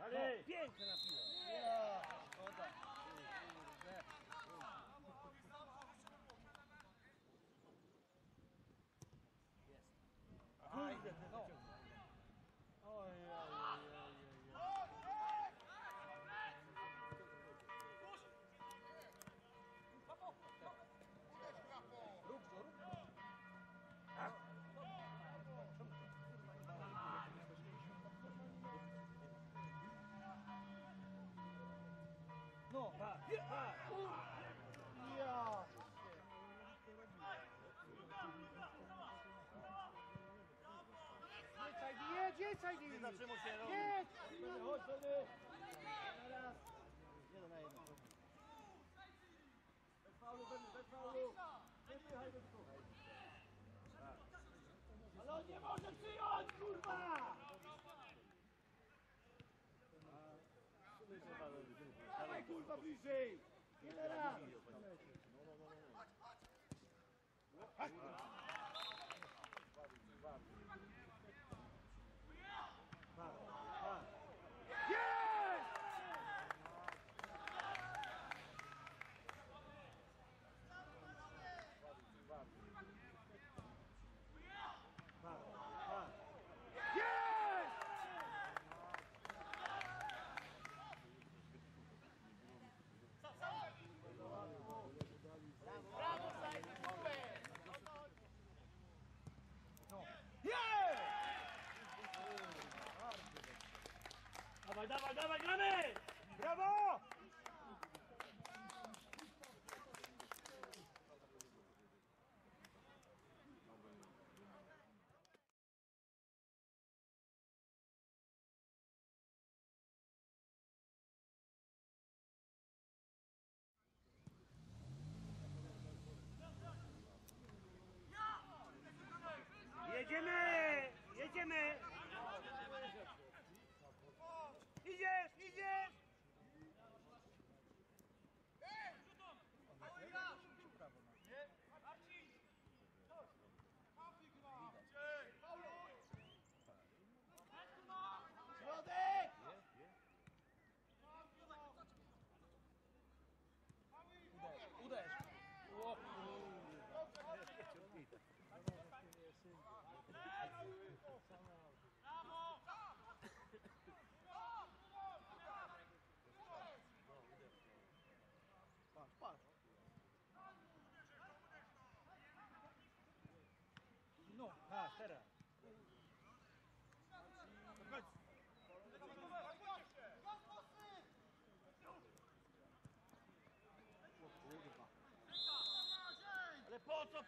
Dalej! Piękna napiła! Ja, szkoda! Jest! Kurde! No! Ojej! Rób go, rób go! No, tak, tak! Ja! Jedź, jedź, jedź! Jedź! Chodź sobie! Teraz! Jeden na jeden. Bez faulu, bez faulu! Nie wyjechaj do słuchaj! Ale on nie może przyjąć, kurwa! Dawaj kurwa bliżej! Ile raz! Chodź! Jest! Dawaj, dawaj, dawaj, gramy! Brawo!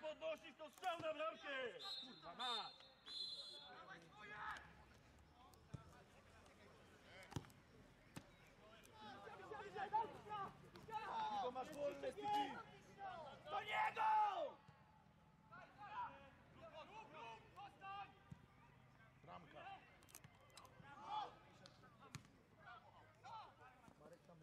Podnosisz to strzał na bramkę! Kurwa, masz! Dawaj swoje! Tylko masz wolne styki! Do niego! Bramka! Marek tam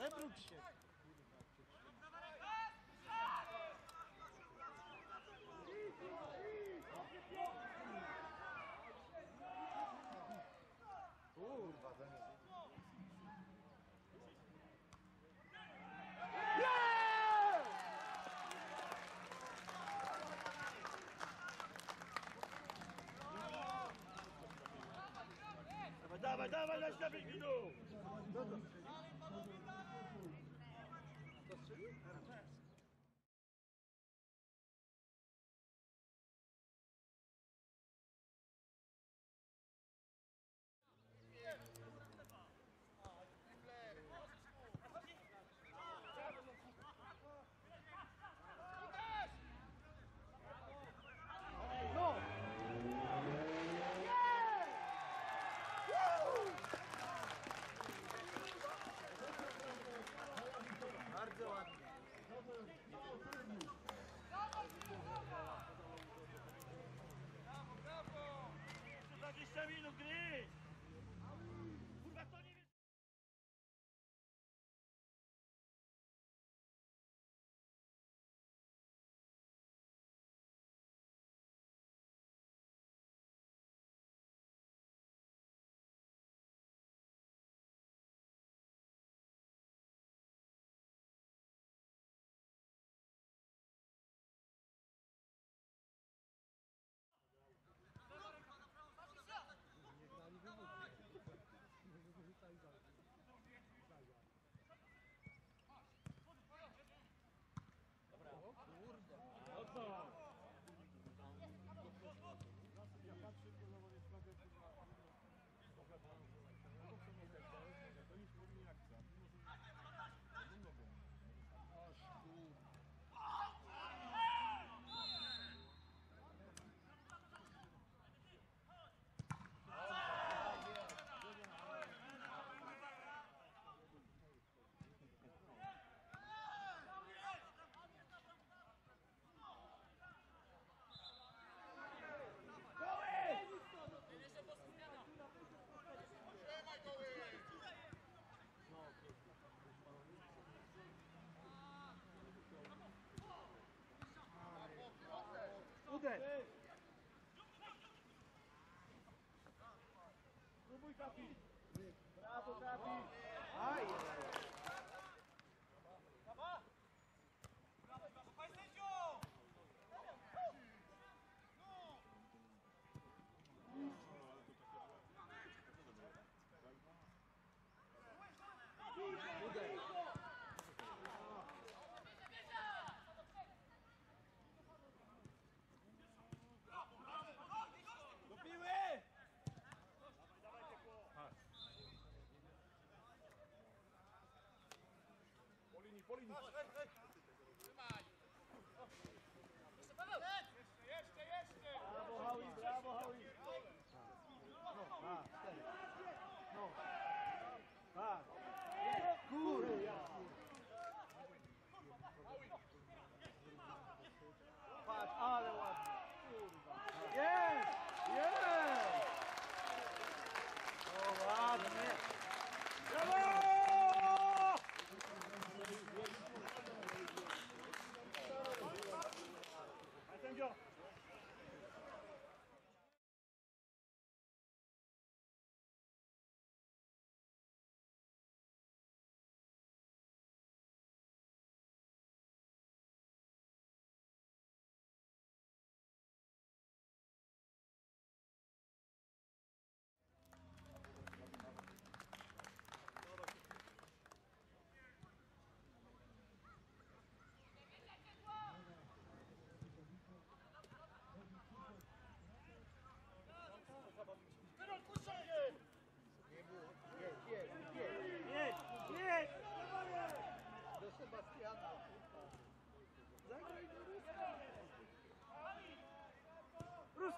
Zawróć się! Kurwa, zamiast. Dawaj, dawaj, dać na wygnął! Brawo!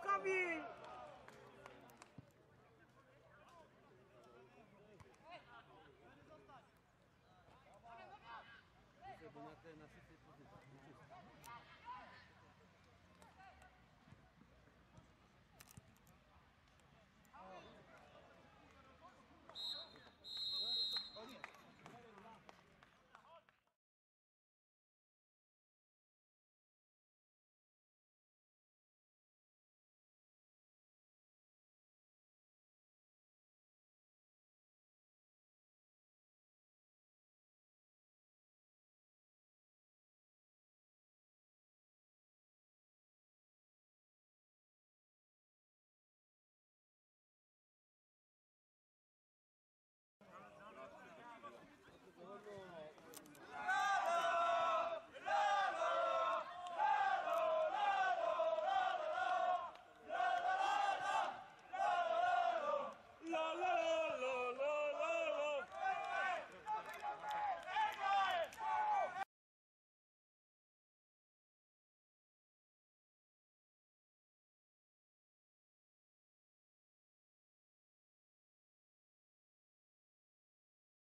Davi!